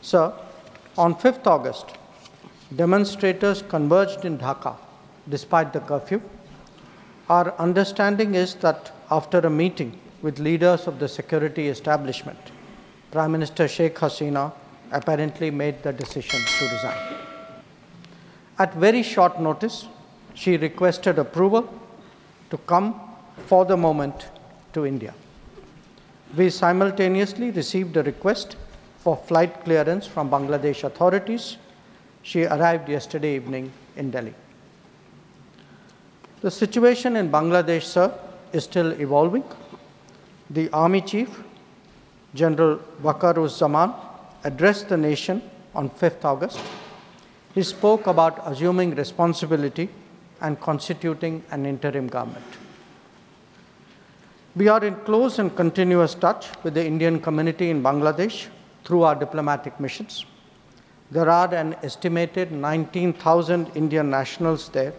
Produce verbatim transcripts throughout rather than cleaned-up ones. So, on fifth August, demonstrators converged in Dhaka despite the curfew. Our understanding is that after a meeting with leaders of the security establishment, Prime Minister Sheikh Hasina apparently made the decision to resign. At very short notice, she requested approval to come for the moment to India. We simultaneously received a request for flight clearance from Bangladesh authorities. She arrived yesterday evening in Delhi. The situation in Bangladesh, sir, is still evolving. The Army Chief, General Waker-uz-Zaman, addressed the nation on fifth August. He spoke about assuming responsibility and constituting an interim government. We are in close and continuous touch with the Indian community in Bangladesh through our diplomatic missions. There are an estimated nineteen thousand Indian nationals there,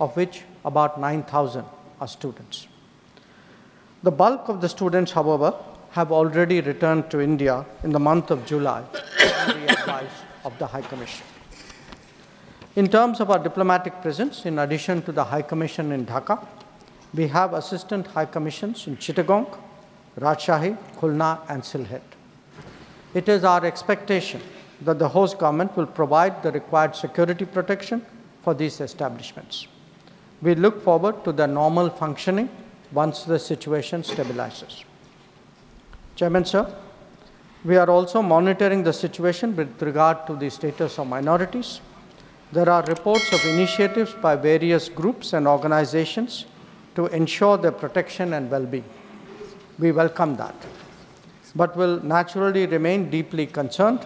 of which about nine thousand are students. The bulk of the students, however, have already returned to India in the month of July on the advice of the High Commission. In terms of our diplomatic presence, in addition to the High Commission in Dhaka, we have assistant High Commissions in Chittagong, Rajshahi, Khulna and Silhet. It is our expectation that the host government will provide the required security protection for these establishments. We look forward to their normal functioning once the situation stabilizes. Chairman, sir, we are also monitoring the situation with regard to the status of minorities. There are reports of initiatives by various groups and organizations to ensure their protection and well-being. We welcome that, but will naturally remain deeply concerned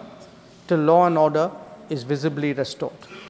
till law and order is visibly restored.